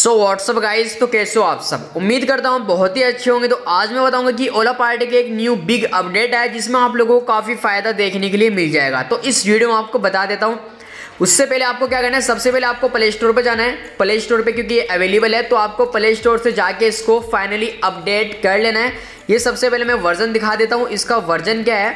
So what's up guys, तो कैसे हो आप सब। उम्मीद करता हूँ बहुत ही अच्छे होंगे। तो आज मैं बताऊंगा कि ओला पार्टी के एक न्यू बिग अपडेट आया जिसमें आप लोगों को काफ़ी फ़ायदा देखने के लिए मिल जाएगा। तो इस वीडियो में आपको बता देता हूँ। उससे पहले आपको क्या करना है, सबसे पहले आपको प्ले स्टोर पर जाना है। प्ले स्टोर पर क्योंकि ये अवेलेबल है तो आपको प्ले स्टोर से जाके इसको फाइनली अपडेट कर लेना है। ये सबसे पहले मैं वर्जन दिखा देता हूँ। इसका वर्जन क्या है,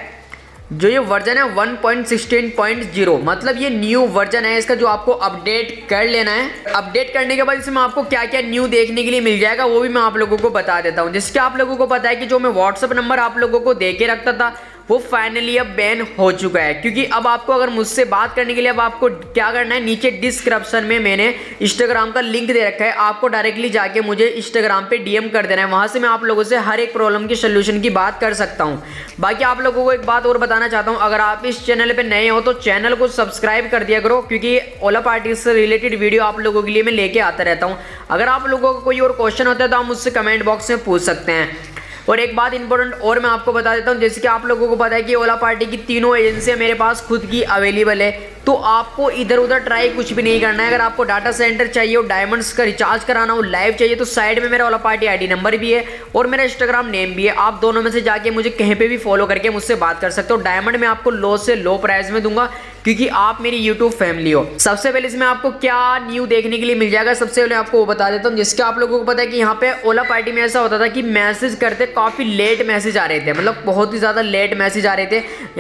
जो ये वर्जन है 1.16.0, मतलब ये न्यू वर्जन है इसका, जो आपको अपडेट कर लेना है। अपडेट करने के बाद इसमें आपको क्या क्या न्यू देखने के लिए मिल जाएगा वो भी मैं आप लोगों को बता देता हूँ। जिसके आप लोगों को पता है कि जो मैं व्हाट्सअप नंबर आप लोगों को दे के रखता था वो फाइनली अब बैन हो चुका है। क्योंकि अब आपको अगर मुझसे बात करने के लिए अब आपको क्या करना है, नीचे डिस्क्रिप्शन में मैंने इंस्टाग्राम का लिंक दे रखा है, आपको डायरेक्टली जाके मुझे इंस्टाग्राम पे डीएम कर देना है। वहाँ से मैं आप लोगों से हर एक प्रॉब्लम की सोल्यूशन की बात कर सकता हूँ। बाकी आप लोगों को एक बात और बताना चाहता हूँ, अगर आप इस चैनल पर नए हो तो चैनल को सब्सक्राइब कर दिया करो, क्योंकि ओला पार्टी से रिलेटेड वीडियो आप लोगों के लिए मैं लेके आता रहता हूँ। अगर आप लोगों को कोई और क्वेश्चन होता है तो आप मुझसे कमेंट बॉक्स में पूछ सकते हैं। और एक बात इंपॉर्टेंट और मैं आपको बता देता हूँ, जैसे कि आप लोगों को पता है कि ओला पार्टी की तीनों एजेंसियाँ मेरे पास खुद की अवेलेबल है। तो आपको इधर उधर ट्राई कुछ भी नहीं करना है। अगर आपको डाटा सेंटर चाहिए हो, डायमंड्स का रिचार्ज कराना हो, लाइव चाहिए, तो साइड में मेरा ओला पार्टी आईडी नंबर भी है और मेरा इंस्टाग्राम नेम भी है। आप दोनों में से जाके मुझे कहीं पे भी फॉलो करके मुझसे बात कर सकते हो। डायमंड में आपको लो से लो प्राइस में दूंगा क्योंकि आप मेरी यूट्यूब फैमिली हो। सबसे पहले इसमें आपको क्या न्यू देखने के लिए मिल जाएगा, सबसे पहले आपको वो बता देता हूँ। जिसके आप लोगों को पता है कि यहाँ पे ओला पार्टी में ऐसा होता था कि मैसेज करते काफ़ी लेट मैसेज आ रहे थे, मतलब बहुत ही ज़्यादा लेट मैसेज आ रहे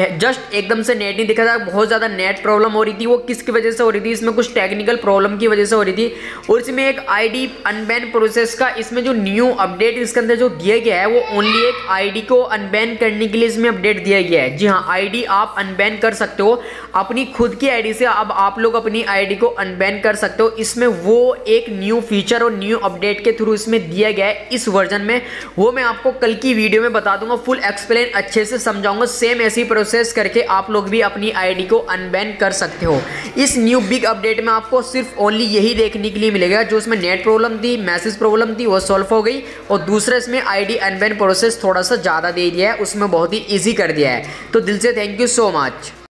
थे। जस्ट एकदम से नेट नहीं दिखा था, बहुत ज़्यादा नेट प्रॉब्लम हो रही थी। वो किसकी वजह से हो रही थी, इसमें कुछ टेक्निकल प्रॉब्लम की वजह से हो रही थी। और इसमें एक आईडी अनबैन प्रोसेस का इसमें जो न्यू अपडेट इसके अंदर जो दिया गया है वो ओनली एक आईडी को अनबैन करने के लिए इसमें अपडेट दिया गया है। जी हाँ, आईडी आप अनबैन कर सकते हो, अपनी खुद की आईडी से अब आप लोग अपनी आईडी को अनबैन कर सकते हो। इसमें वो एक न्यू फीचर और न्यू अपडेट के थ्रू इसमें दिया गया है इस वर्जन में। वो मैं आपको कल की वीडियो में बता दूंगा, फुल एक्सप्लेन अच्छे से समझाऊंगा। सेम ऐसी प्रोसेस करके आप लोग भी अपनी आईडी को अनबैन कर सकते हो। इस न्यू बिग अपडेट में आपको सिर्फ ओनली यही देखने के लिए मिलेगा। जो इसमें नेट प्रॉब्लम थी, मैसेज प्रॉब्लम थी, वो सॉल्व हो गई। और दूसरा, इसमें आईडी अनबैन प्रोसेस थोड़ा सा ज़्यादा दे दिया है, उसमें बहुत ही ईजी कर दिया है। तो दिल से थैंक यू सो मच।